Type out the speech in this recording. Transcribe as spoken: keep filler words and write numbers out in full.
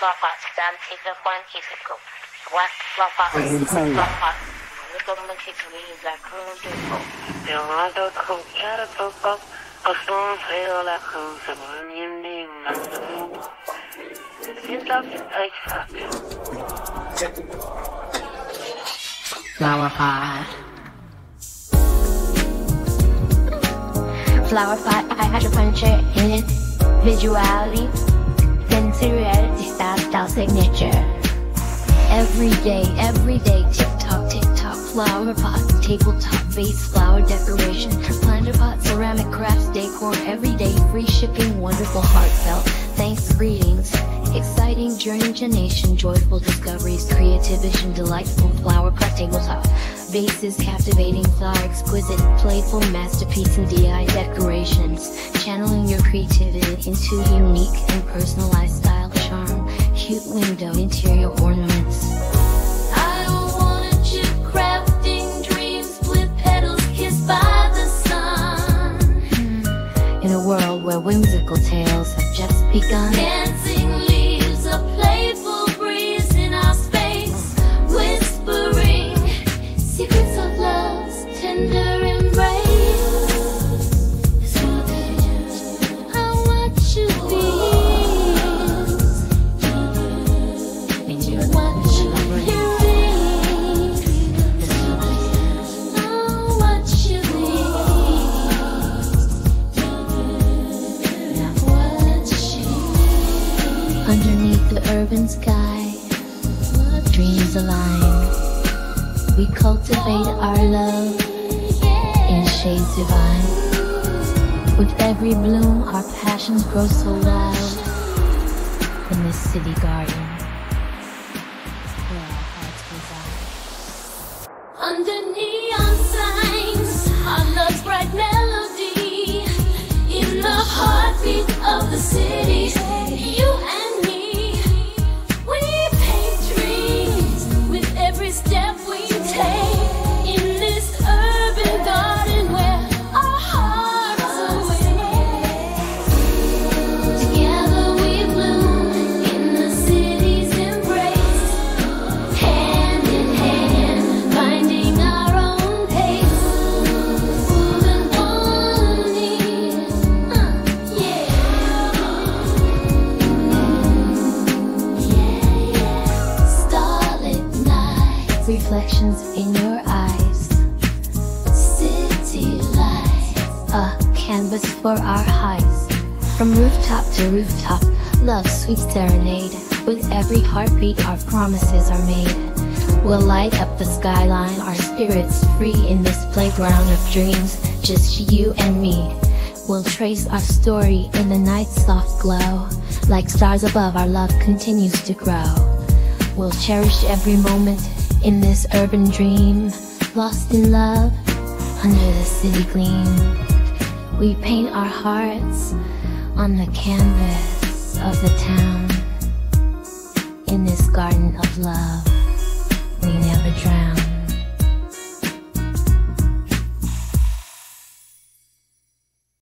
Flophouse done is a one is a go. What Flophouse is Flophouse. Little Missy is a cool depot. The Rondo cook cat a book, a storm fail a cool suburban name. Sit up, I suck. Flower pot. Flower pot, acupuncture, hidden visuality, sensuality, style, style, signature. Every day, every day, tick-tock, tick-tock, flower pot, tabletop, vase, flower decoration, planter pot, ceramic crafts, decor, everyday, free shipping, wonderful, heartfelt, thanks, greetings, exciting journey to nation, joyful discoveries, creative vision, delightful, flower pot, tabletop. Vases, captivating flower, exquisite, playful masterpiece in D I Y decorations, channeling your creativity into unique and personalized style, charm, cute window interior ornaments. I don't want a chip crafting dreams with petals kissed by the sun. Hmm. In a world where whimsical tales have just begun. Dancing leaves, a playful breeze in our space, whispering. Secrets of love's tender embrace. I want you be. I want you be. I want you be. I want you. Underneath the urban sky, dreams align. We cultivate our love in shades divine. With every bloom, our passions grow so loud in this city garden. Under neon signs, our love's bright melody. In the heartbeat of the city, you and me, we paint dreams with every step we. In this urban garden where our hearts are waiting, together we bloom in the city's embrace. Hand in hand, finding our own pace. Moving on, uh, yeah. Yeah, yeah. Starlit nights, reflections in your eyes, city lights, a canvas for our highs, from rooftop to rooftop, love sweet serenade, with every heartbeat our promises are made, we'll light up the skyline, our spirits free in this playground of dreams, just you and me, we'll trace our story in the night's soft glow, like stars above our love continues to grow, we'll cherish every moment, in this urban dream, lost in love, under the city gleam, we paint our hearts on the canvas of the town. In this garden of love, we never drown.